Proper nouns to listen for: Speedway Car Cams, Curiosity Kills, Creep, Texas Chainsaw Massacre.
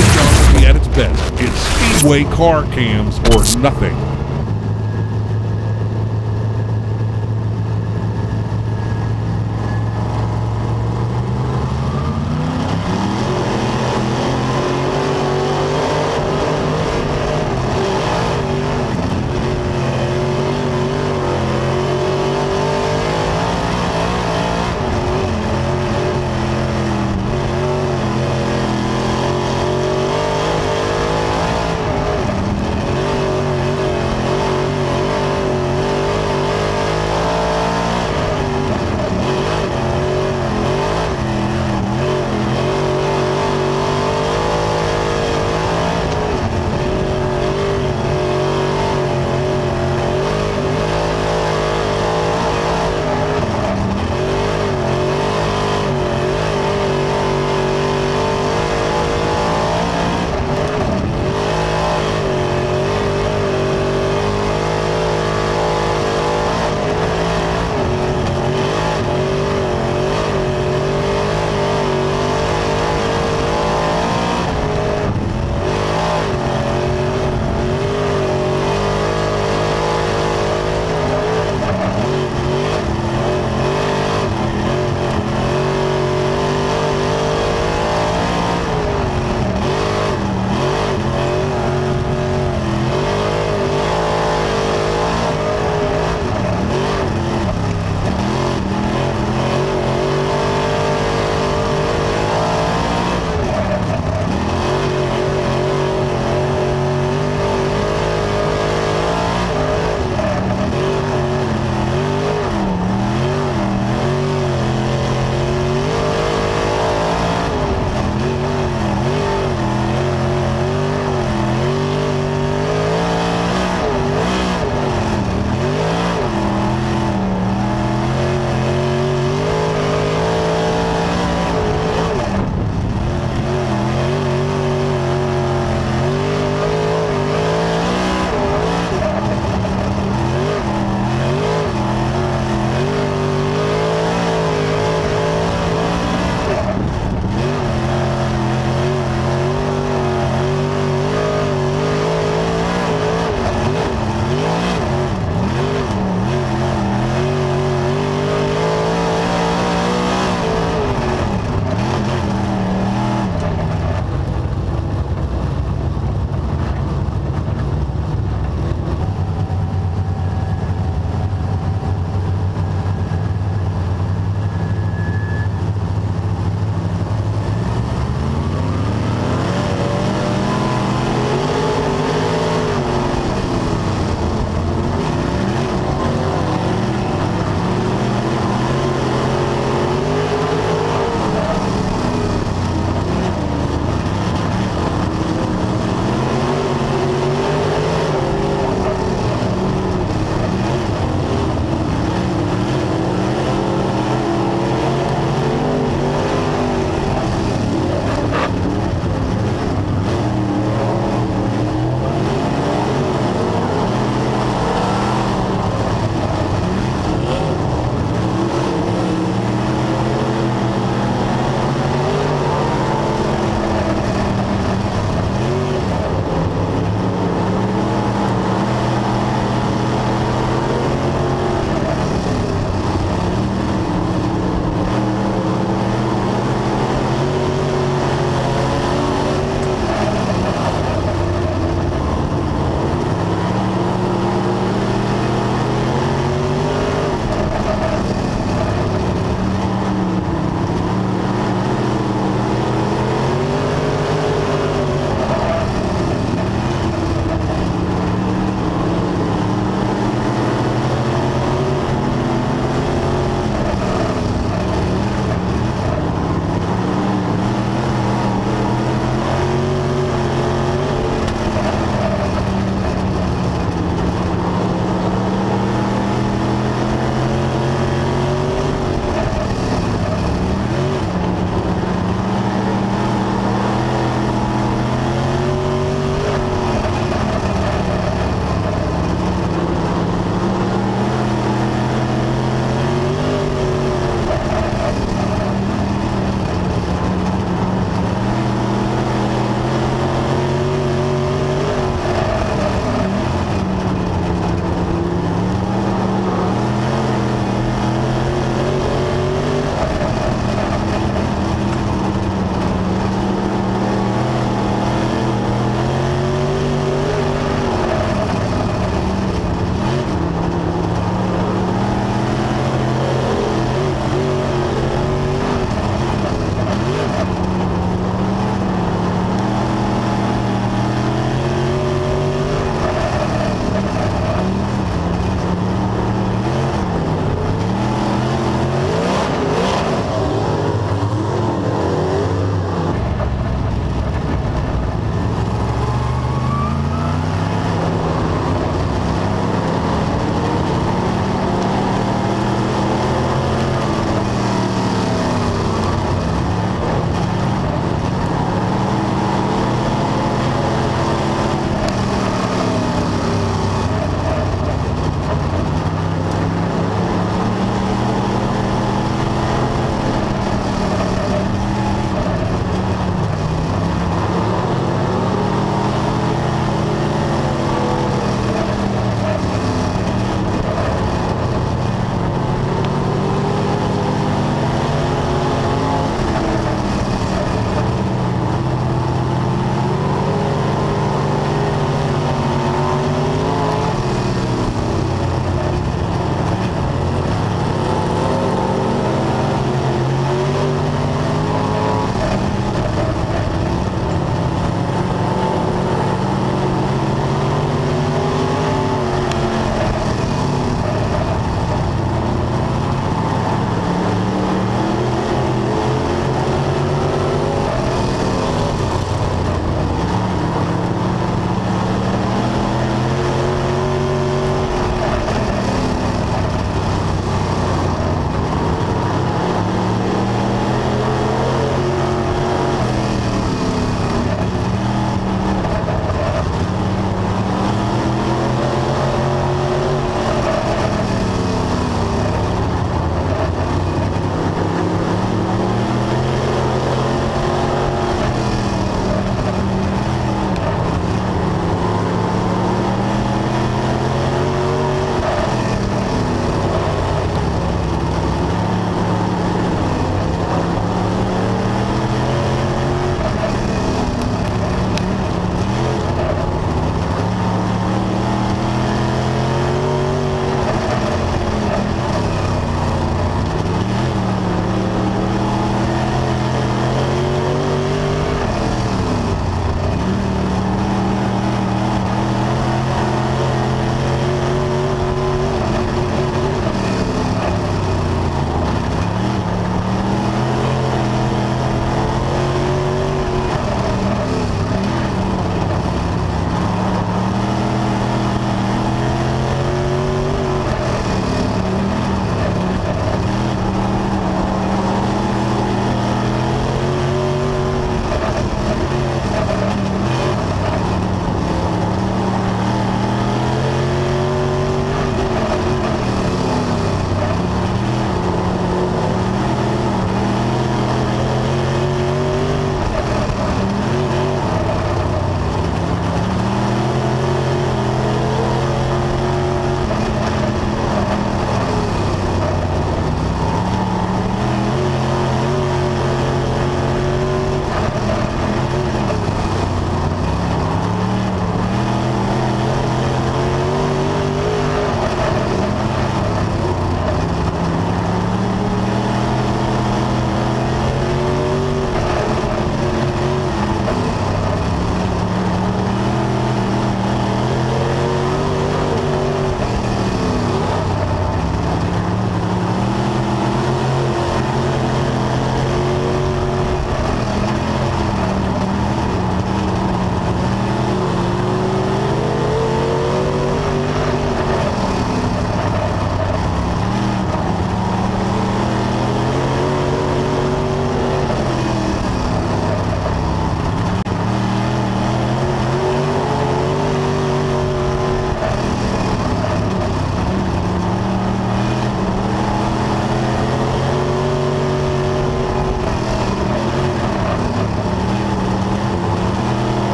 videography at its best. It's Speedway Car Cams or nothing.